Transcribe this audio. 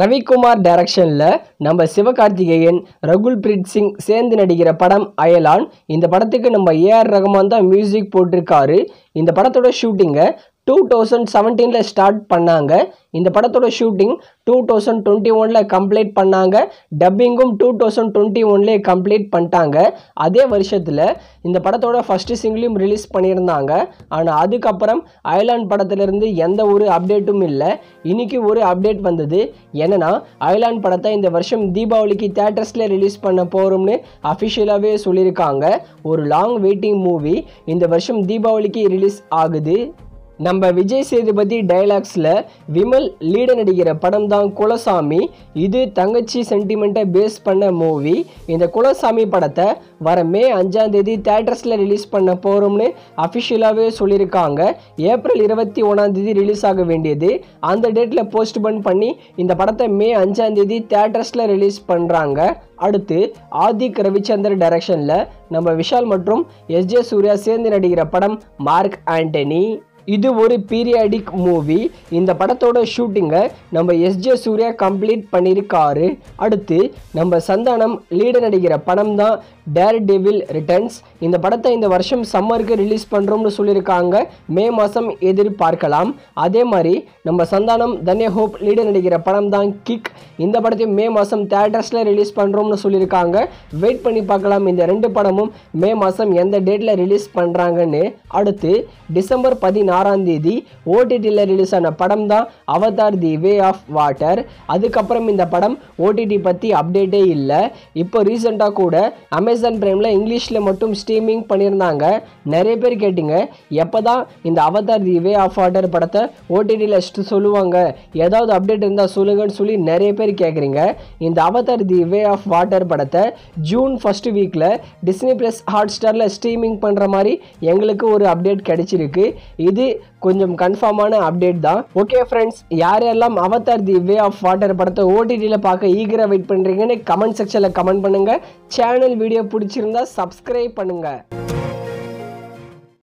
ரவி குமார் டைரக்ஷனில் நம்ம சிவகார்த்திகேயன், ரகுல் பிரீத் சிங் சேர்ந்து நடிக்கிற படம் அயலான். இந்த படத்துக்கு நம்ம AR ரகுமான் தான் மியூசிக் போட்டிருக்காரு. இந்த படத்தோட ஷூட்டிங்கை 2017 ஸ்டார்ட் பண்ணாங்க. இந்த படத்தோட ஷூட்டிங் 2021 கம்ப்ளீட் பண்ணாங்க. டப்பிங்கும் 2021 கம்ப்ளீட் பண்ணிட்டாங்க. அதே வருஷத்தில் இந்த படத்தோட ஃபஸ்ட்டு சிங்கிளையும் ரிலீஸ் பண்ணியிருந்தாங்க. ஆனால் அதுக்கப்புறம் அயலான் படத்திலிருந்து எந்த ஒரு அப்டேட்டும் இல்லை. இன்றைக்கி ஒரு அப்டேட் வந்தது. என்னென்னா, அயலான் படத்தை இந்த வருஷம் தீபாவளிக்கு தியேட்டர்ஸில் ரிலீஸ் பண்ண போகிறோம்னு அஃபிஷியலாகவே சொல்லியிருக்காங்க. ஒரு லாங் வெயிட்டிங் மூவி இந்த வருஷம் தீபாவளிக்கு ரிலீஸ் ஆகுது. நம்ம விஜய் சேதுபதி டைலாக்ஸில் விமல் லீடு நடிக்கிற படம் தான் குலசாமி. இது தங்கச்சி சென்டிமெண்ட்டை பேஸ் பண்ண மூவி. இந்த குலசாமி படத்தை வர May 5 தேட்டர்ஸில் ரிலீஸ் பண்ண போகிறோம்னு அஃபிஷியலாகவே சொல்லியிருக்காங்க. April 21 ரிலீஸ் ஆக வேண்டியது. அந்த டேட்டில் போஸ்ட்போன் பண்ணி இந்த படத்தை May 5 தேட்டர்ஸில் ரிலீஸ் பண்ணுறாங்க. அடுத்து ஆதிக் ரவிச்சந்தர் டைரக்ஷனில் நம்ம விஷால் மற்றும் SJ சூர்யா சேர்ந்து நடிக்கிற படம் மார்க் ஆண்டனி. இது ஒரு பீரியாடிக் மூவி. இந்த படத்தோட ஷூட்டிங்கை நம்ம SJ சூர்யா கம்ப்ளீட் பண்ணியிருக்காரு. அடுத்து நம்ம சந்தானம் லீடு நடிக்கிற படம் தான் Daredevil Returns. இந்த படத்தை இந்த வருஷம் சம்மருக்கு ரிலீஸ் பண்ணுறோம்னு சொல்லியிருக்காங்க. May மாதம் எதிர்பார்க்கலாம். அதே மாதிரி நம்ம சந்தானம் தன்யா ஹோப் லீடு நடிக்கிற படம் தான் கிக். இந்த படத்தையும் May மாதம் தேட்டர்ஸில் ரிலீஸ் பண்ணுறோம்னு சொல்லியிருக்காங்க. வெயிட் பண்ணி பார்க்கலாம் இந்த ரெண்டு படமும் May மாதம் எந்த டேட்டில் ரிலீஸ் பண்ணுறாங்கன்னு. அடுத்து December 16 OTTல ரிலீஸ் ஆன படம் தான் Avatar the way of water. அதுக்கப்புறம் இந்த படம் OTT பற்றி அப்டேட்டே இல்லை. இப்போ ரீசெண்டாக கூட Amazon Primeல இங்கிலீஷில் மட்டும் ஸ்ட்ரீமிங் பண்ணியிருந்தாங்க. நிறைய பேர் கேட்டிங்க, எப்போ தான் இந்த Avatar the way of water படத்தை OTTல சொல்லுவாங்க, ஏதாவது அப்டேட் இருந்தால் சொல்லுங்கன்னு சொல்லி நிறைய பேர் கேட்குறீங்க. இந்த Avatar the way of water படத்தை June 1 Disney+ Hotstar ஸ்ட்ரீமிங் பண்ணுற மாதிரி எங்களுக்கு ஒரு அப்டேட் கிடைச்சிருக்கு. இது கொஞ்சம் கன்ஃபார்மான அப்டேட் தான். ஓகே ஃப்ரெண்ட்ஸ், யாரெல்லாம் Avatar the way of water படத்தை OTTல பார்க்க ஈகராக வெயிட் பண்ணுறீங்கன்னு கமெண்ட் செக்ஷனில் கமெண்ட் பண்ணுங்கள். சேனல் வீடியோ பிடிச்சிருந்தா சப்ஸ்கிரைப் பண்ணுங்கள்.